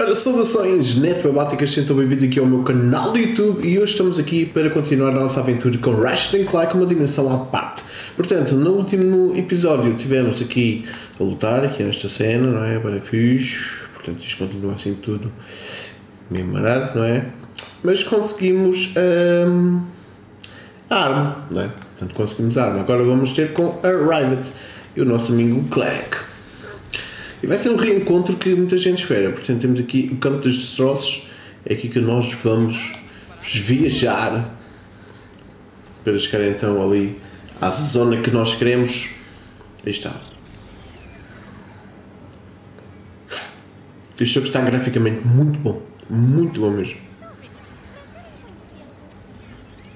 Ora, saudações netwebáticas, sejam bem-vindos aqui ao meu canal do YouTube e hoje estamos aqui para continuar a nossa aventura com Ratchet and Clank, uma dimensão à parte. Portanto, no último episódio tivemos aqui a lutar, aqui nesta cena, não é? Parafuso, portanto isto continua assim tudo meio marado, não é? Mas conseguimos a arma, não é? Portanto, conseguimos a arma. Agora vamos ter com a Rivet e o nosso amigo Clank. E vai ser um reencontro que muita gente espera. Portanto, temos aqui o campo dos destroços. É aqui que nós vamos viajar para chegar então ali à zona que nós queremos. Aí está. Este jogo está graficamente muito bom. Muito bom mesmo.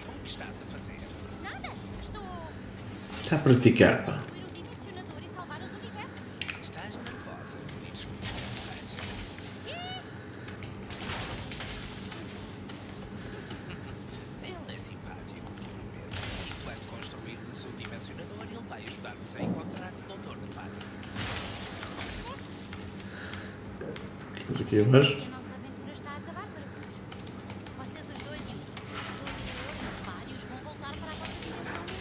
O que estás a fazer? Nada. Está a praticar, pá. Mas... a nossa aventura está a acabar, para vocês os dois e vários vão voltar para a nossa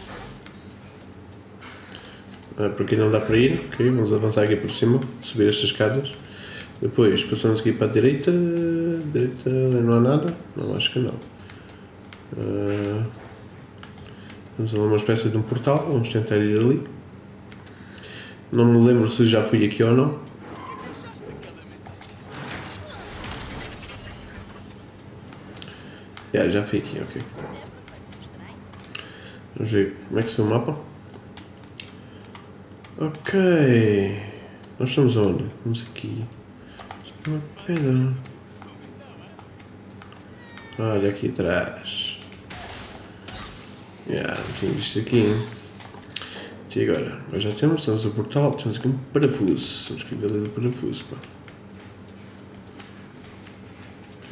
dimensão. Por aqui não dá para ir, ok, vamos avançar aqui por cima, subir estas escadas. Depois passamos aqui para a direita, não há nada, não, acho que não. Vamos a uma espécie de um portal, vamos tentar ir ali. Não me lembro se já fui aqui ou não. Yeah, já fui aqui, ok. Vamos ver como é que se vê o mapa. Ok. Nós estamos onde? Estamos aqui. Uma pedra. Olha aqui atrás. Yeah, não tinha visto aqui. E agora? Nós já temos o portal, temos aqui um parafuso. Temos que ir ali do parafuso, pá.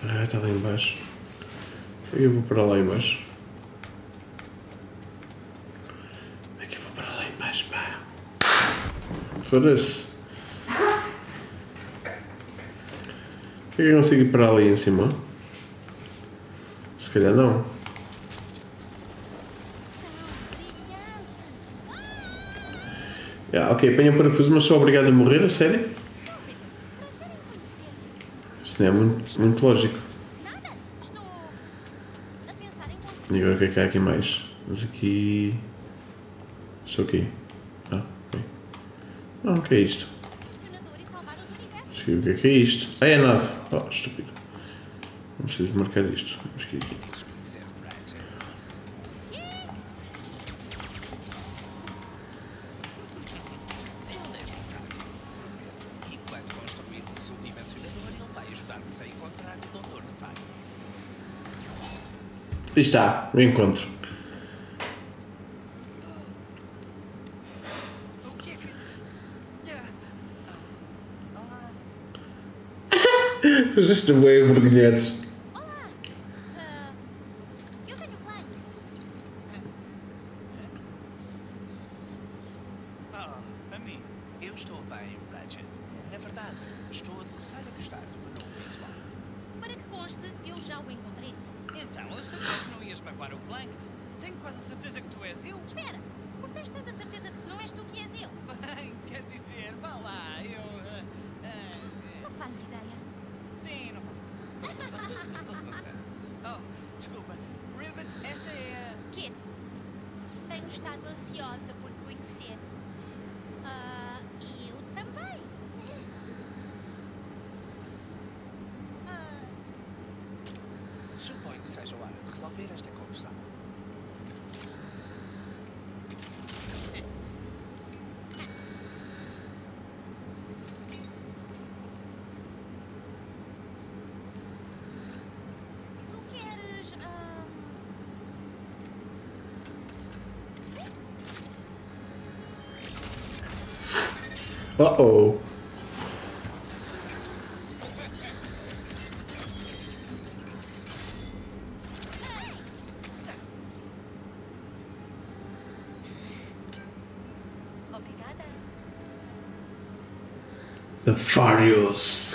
Ah, está lá em baixo. Eu vou para lá embaixo. É que eu vou para lá embaixo, pá. Foda-se. Por que eu consigo ir para ali em cima? Se calhar não. Yeah, ok, apanha o parafuso, mas sou obrigado a morrer, a sério? Isso não é muito lógico. E agora o que é que há aqui mais? Mas aqui... estou aqui. Ah, ok. Não, o que é isto? O que é isto? Ah, é a nave! Oh, estúpido. Não preciso marcar isto. Vamos aqui. Aí está, o encontro. Vocês estão bem vergonhados. Olá! Eu tenho Clank. Oh, a mim, eu estou bem, Bradget. Na verdade, estou a começar a gostar do meu novo visual. Para que conste, eu já o encontrei. Então, eu sabia que não ias magoar o Clank. Tenho quase a certeza que tu és eu. Espera, porque tens tanta certeza de que não és tu que és eu? Bem, quer dizer, vá lá, eu... Não fazes ideia. Sim, não faço. Oh, desculpa. Rivet, esta é a... Kit, tenho estado ansiosa por te conhecer. E eu também. Suponho que seja a hora de resolver esta confusão. Tu queres... Uh-oh. Nefarious.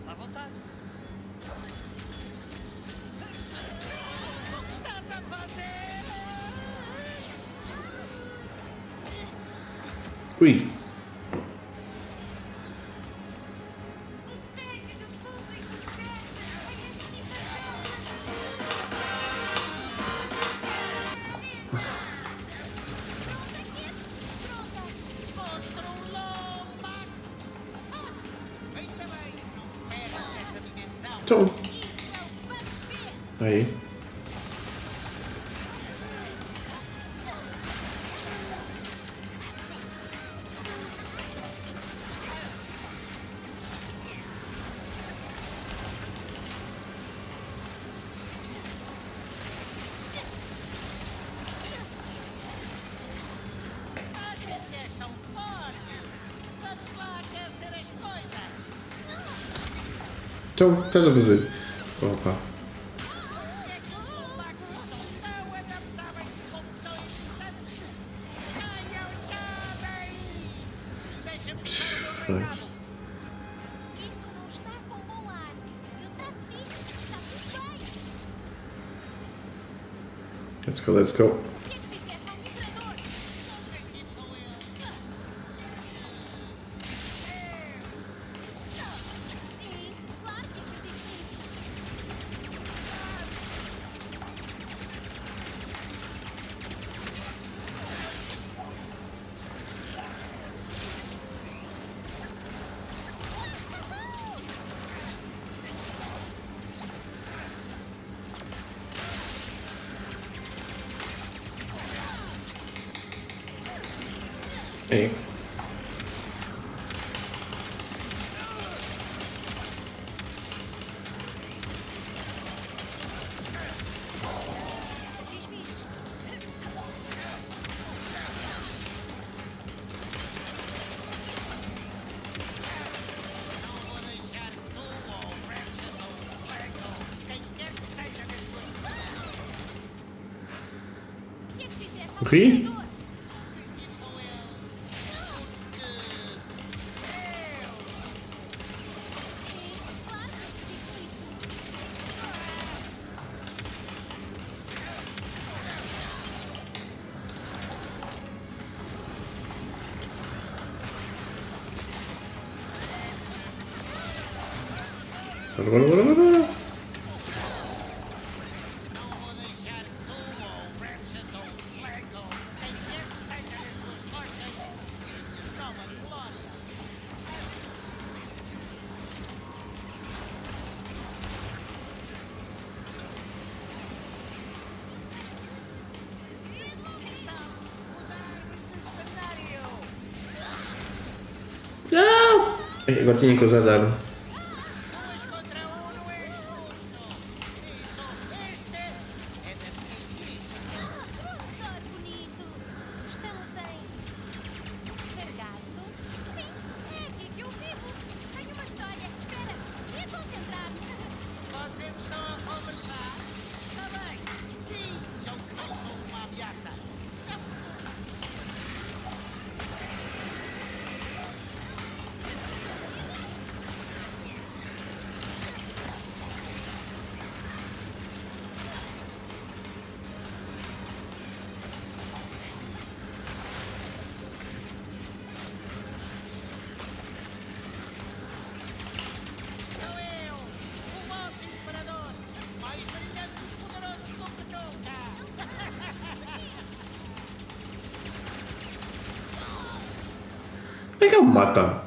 Estás à vontade. O que estás a fazer? Ui. Aí. Achas que és tão forte? Vamos lá aquecer as coisas. Então, estás a fazer. Opa. Let's go, let's go. Aí. Ri? Bora, bora, bora, bora. Não! Agora tinha que usar dado. Por que ele mata?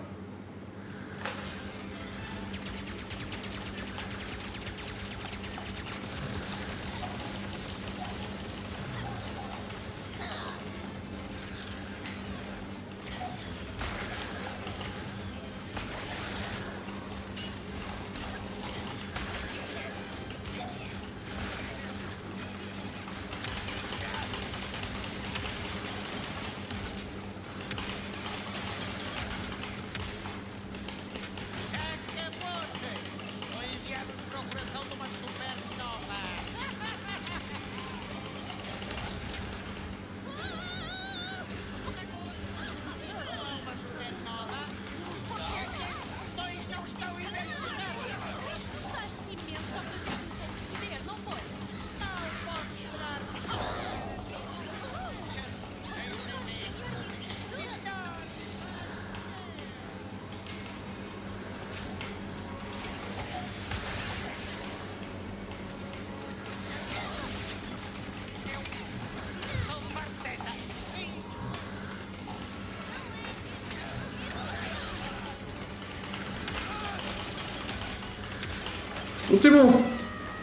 Último!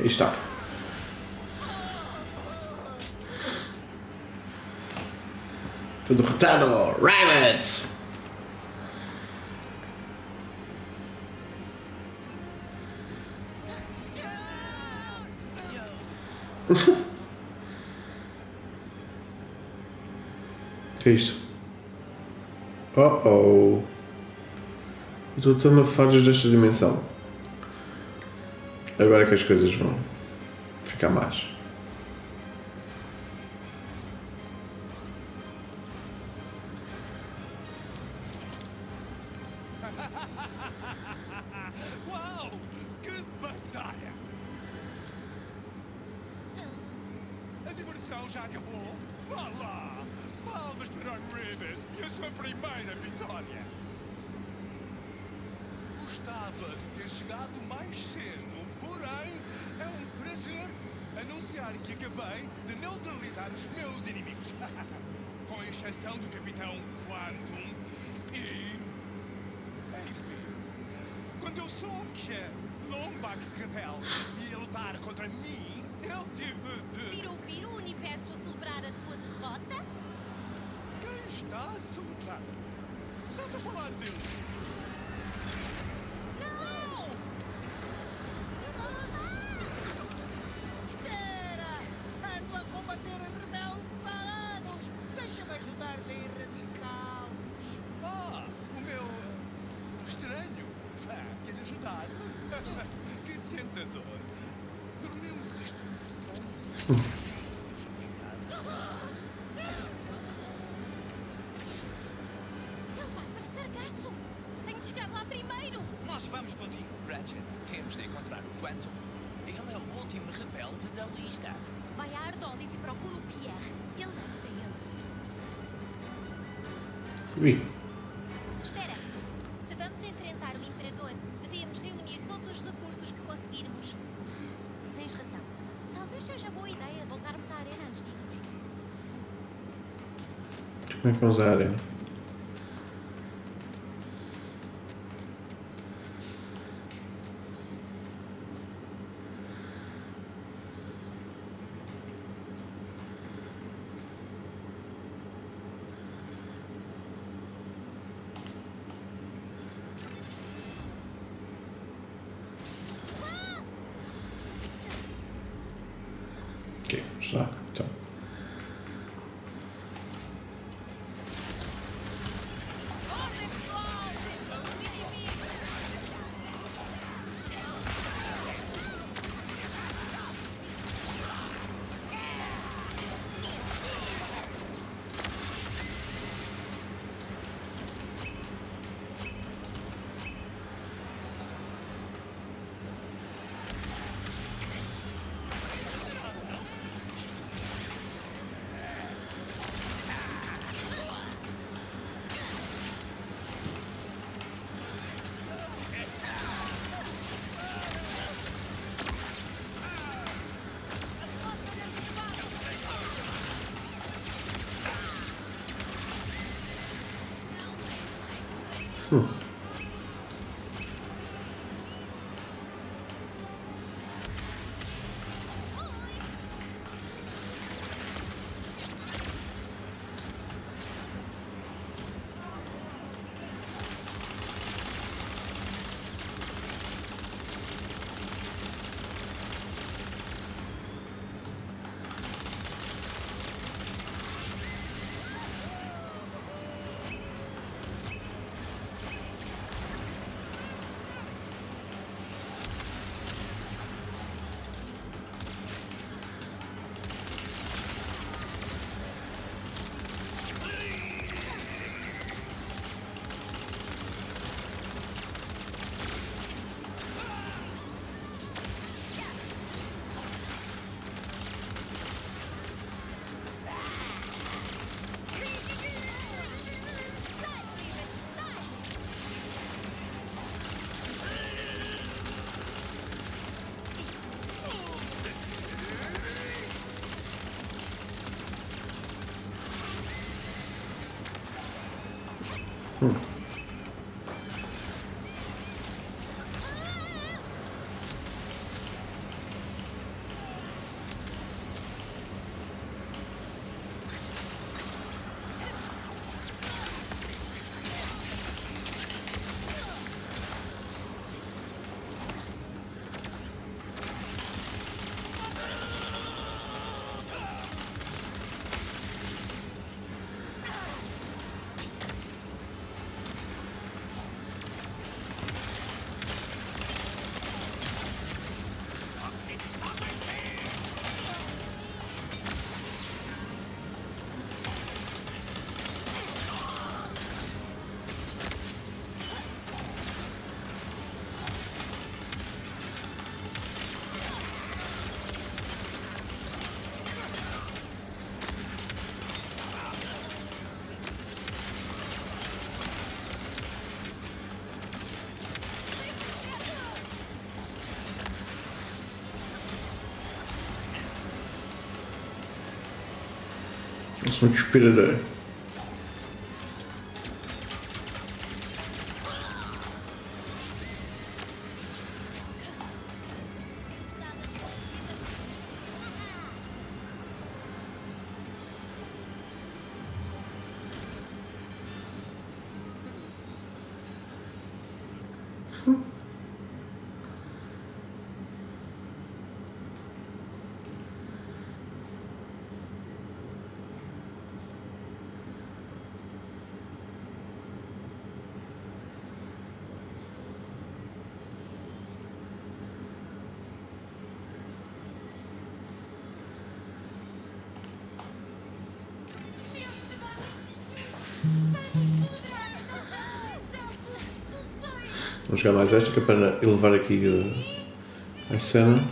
Aí está. Foi derrotado! Rivet! Que é isto? Oh-oh! Estou tão afados desta dimensão. Agora é que as coisas vão ficar más. Como é que vamos usar a arena? Ok, vamos lá. Nossa, muito inspirador. Vou jogar mais esta que é para elevar aqui a cena.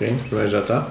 Ok, primeiro já está.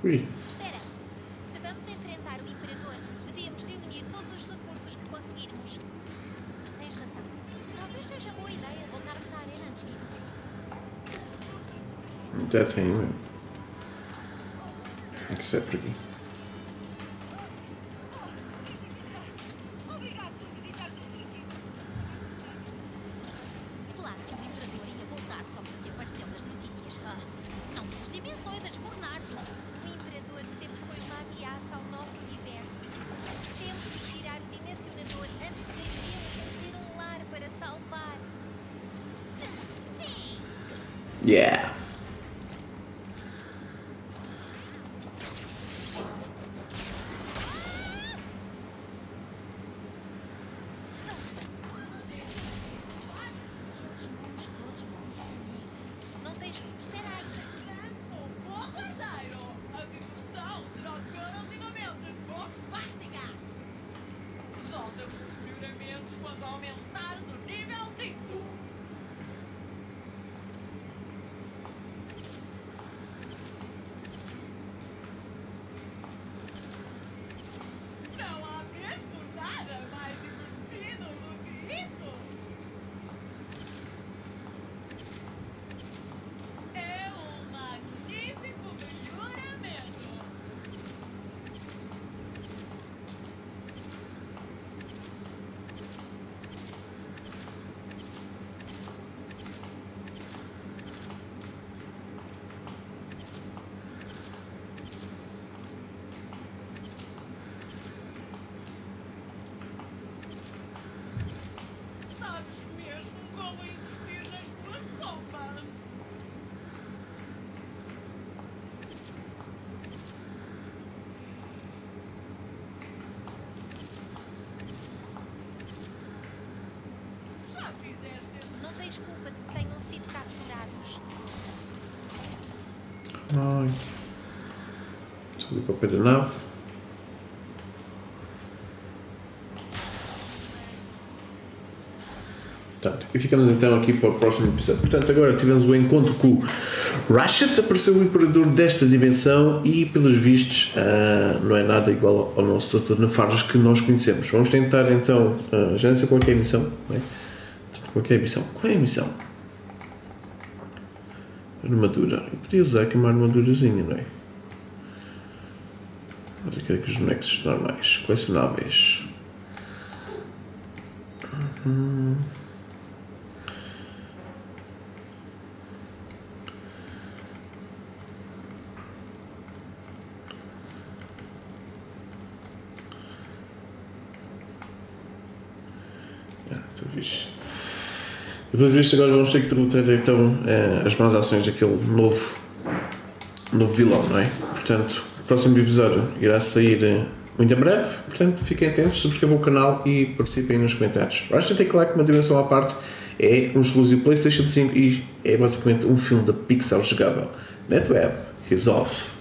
Espera, se vamos enfrentar o Imperador, devemos reunir todos os recursos que conseguirmos. Tens razão. Talvez seja boa ideia voltarmos à arena antes de irmos. Já tem, meu. Tem que ser por aqui. Yeah. desculpa de que tenham sido capturados. Ai. Subi para o pé da nave. Portanto, e ficamos então aqui para o próximo episódio. Portanto, agora tivemos o encontro com o Ratchet, apareceu o imperador desta dimensão e, pelos vistos, não é nada igual ao nosso Dr. Nefars que nós conhecemos. Vamos tentar então, já não sei qual é a missão, não é? Qual é a missão? Qual é a missão? Armadura. Eu podia usar aqui uma armadurazinha, não é? Vou ter que ir com os bonecos normais, colecionáveis. Uhum. Pelos vistos agora vamos ter que derrotar então as más ações daquele novo vilão, não é? Portanto, o próximo episódio irá sair muito em breve, portanto fiquem atentos, subscrevam o canal e participem nos comentários. Ratchet and Clank, uma dimensão à parte, é um exclusivo PlayStation 5 e é basicamente um filme da Pixar jogável. Netweb, he's off.